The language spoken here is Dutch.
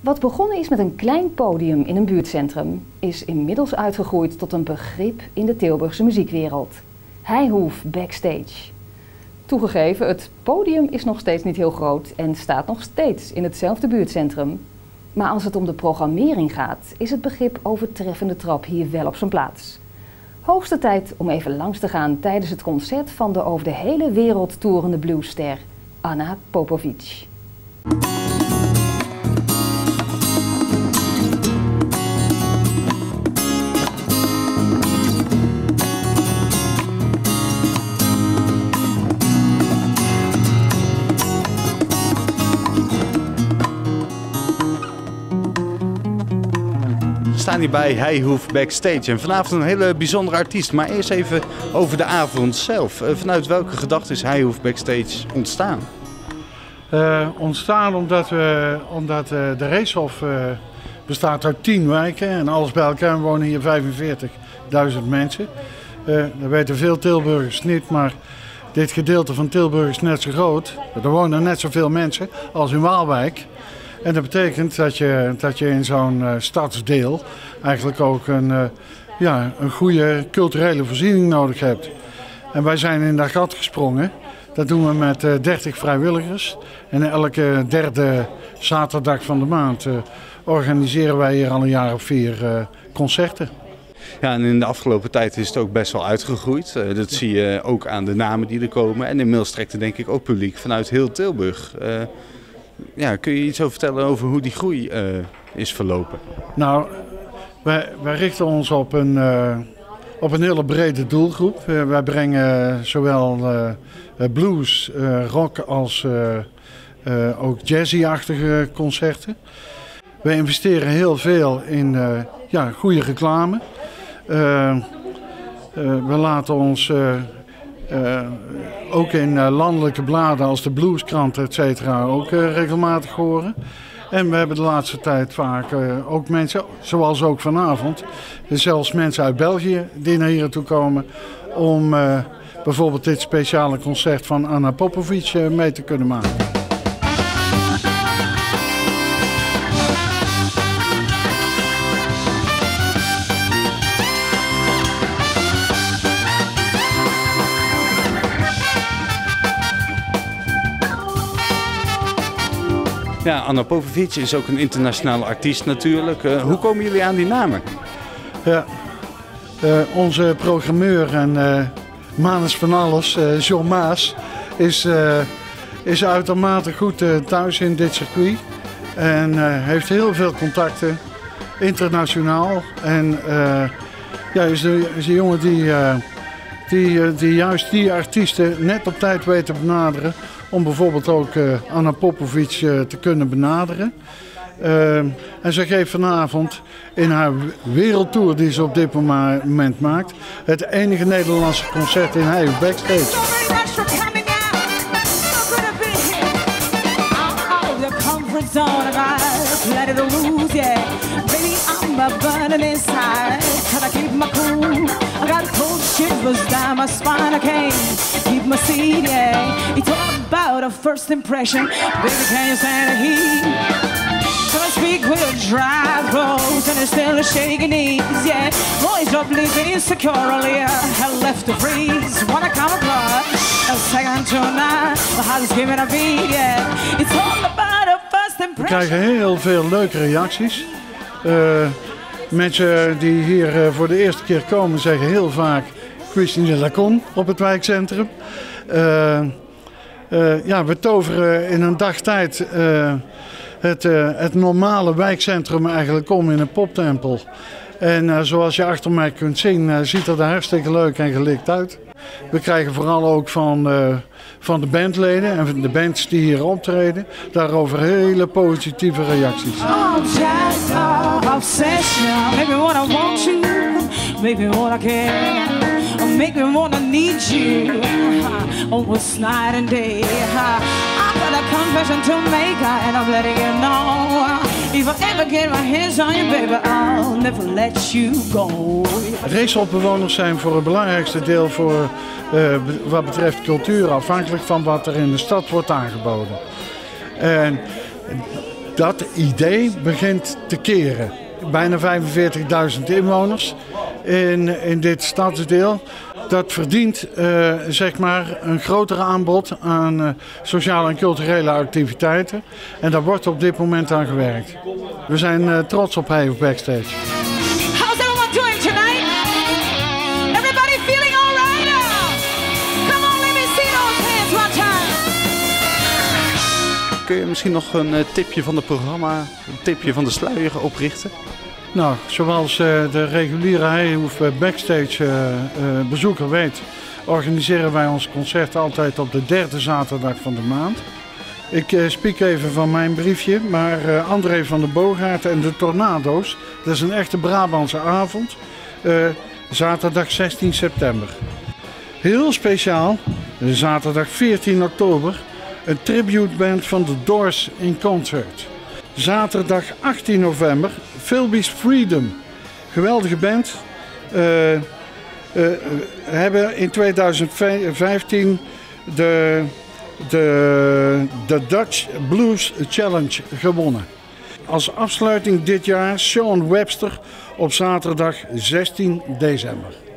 Wat begonnen is met een klein podium in een buurtcentrum, is inmiddels uitgegroeid tot een begrip in de Tilburgse muziekwereld. Heyhoef Backstage. Toegegeven, het podium is nog steeds niet heel groot en staat nog steeds in hetzelfde buurtcentrum. Maar als het om de programmering gaat, is het begrip overtreffende trap hier wel op zijn plaats. Hoogste tijd om even langs te gaan tijdens het concert van de over de hele wereld toerende bluesster Ana Popović. We staan hier bij Heyhoef Backstage en vanavond een hele bijzondere artiest. Maar eerst even over de avond zelf. Vanuit welke gedachte is Heyhoef Backstage ontstaan? Ontstaan omdat de Reeshof bestaat uit 10 wijken en alles bij elkaar wonen hier 45.000 mensen. Dat weten veel Tilburgers niet, maar dit gedeelte van Tilburg is net zo groot. Er wonen net zoveel mensen als in Waalwijk. En dat betekent dat je in zo'n stadsdeel eigenlijk ook een goede culturele voorziening nodig hebt. En wij zijn in dat gat gesprongen. Dat doen we met 30 vrijwilligers. En elke derde zaterdag van de maand organiseren wij hier al een jaar of 4 concerten. Ja, en in de afgelopen tijd is het ook best wel uitgegroeid. Dat zie je ook aan de namen die er komen. En inmiddels trekt er denk ik ook publiek vanuit heel Tilburg. Ja, kun je iets over vertellen over hoe die groei is verlopen? Nou, wij richten ons op een hele brede doelgroep. Wij brengen zowel blues, rock als ook jazzy-achtige concerten. Wij investeren heel veel in goede reclame. We laten ons... ook in landelijke bladen als de Blueskrant etc. ook regelmatig horen. En we hebben de laatste tijd vaak ook mensen, zoals ook vanavond, zelfs mensen uit België die naar hier toe komen om bijvoorbeeld dit speciale concert van Ana Popović mee te kunnen maken. Ja, Ana Popović is ook een internationale artiest natuurlijk. Hoe komen jullie aan die namen? Ja, onze programmeur en manus van alles, John Maas, is uitermate goed thuis in dit circuit. En heeft heel veel contacten, internationaal. En is een jongen die juist die artiesten net op tijd weet te benaderen. Om bijvoorbeeld ook Ana Popović te kunnen benaderen. En ze geeft vanavond in haar wereldtour die ze op dit moment maakt, het enige Nederlandse concert in Heyhoef Backstage. I got cold shivers down my spine. I can't keep my seat, yeah. You talk about a first impression, baby, can you stand the heat? Can I speak with a dry throat and it's still a shaky knees, yeah. Boys are bleeding insecure earlier, I left to freeze. Wanna come across a second to none, my heart is giving a beat, yeah. It's all about a first impression. We krijgen heel veel leuke reacties. Mensen die hier voor de eerste keer komen zeggen heel vaak Christine Lacon op het wijkcentrum. We toveren in een dag tijd het normale wijkcentrum eigenlijk om in een poptempel. En zoals je achter mij kunt zien ziet dat er hartstikke leuk en gelikt uit. We krijgen vooral ook van de bandleden en van de bands die hier optreden, daarover hele positieve reacties. Reeshofbewoners zijn voor het belangrijkste deel wat betreft cultuur afhankelijk van wat er in de stad wordt aangeboden. En dat idee begint te keren. Bijna 45.000 inwoners in dit stadsdeel. Dat verdient zeg maar een grotere aanbod aan sociale en culturele activiteiten. En daar wordt op dit moment aan gewerkt. We zijn trots op Heyhoef Backstage. Kun je misschien nog een tipje van het programma, een tipje van de sluier oprichten? Nou, zoals de reguliere Heyhoef Backstage bezoeker weet, organiseren wij ons concert altijd op de derde zaterdag van de maand. Ik spreek even van mijn briefje, maar André van de Boogaert en de Tornado's, dat is een echte Brabantse avond, zaterdag 16 september. Heel speciaal, zaterdag 14 oktober. Een tributeband van The Doors in concert. Zaterdag 18 november, Philby's Freedom. Geweldige band. Hebben in 2015 de Dutch Blues Challenge gewonnen. Als afsluiting dit jaar Sean Webster op zaterdag 16 december.